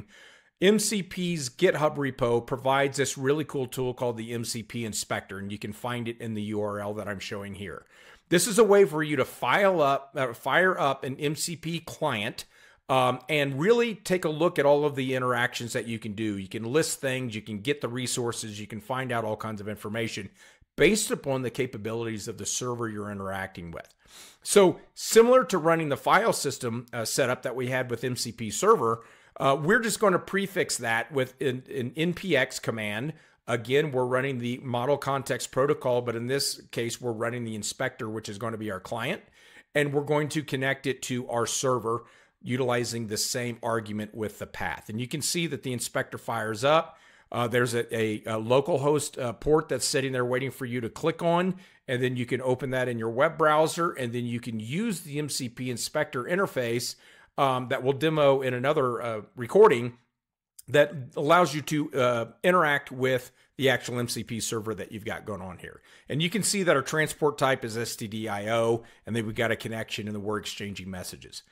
doing. MCP's GitHub repo provides this really cool tool called the MCP Inspector, and you can find it in the URL that I'm showing here. This is a way for you to fire up an MCP client and really take a look at all of the interactions that you can do. You can list things, you can get the resources, you can find out all kinds of information based upon the capabilities of the server you're interacting with. So similar to running the file system setup that we had with MCP Server, we're just going to prefix that with an NPX command. Again, we're running the model context protocol, but in this case, we're running the inspector, which is going to be our client, and we're going to connect it to our server utilizing the same argument with the path. And you can see that the inspector fires up. There's a local host port that's sitting there waiting for you to click on, and then you can open that in your web browser, and then you can use the MCP inspector interface that we'll demo in another recording that allows you to interact with the actual MCP server that you've got going on here. And you can see that our transport type is STDIO, and then we've got a connection and we're exchanging messages.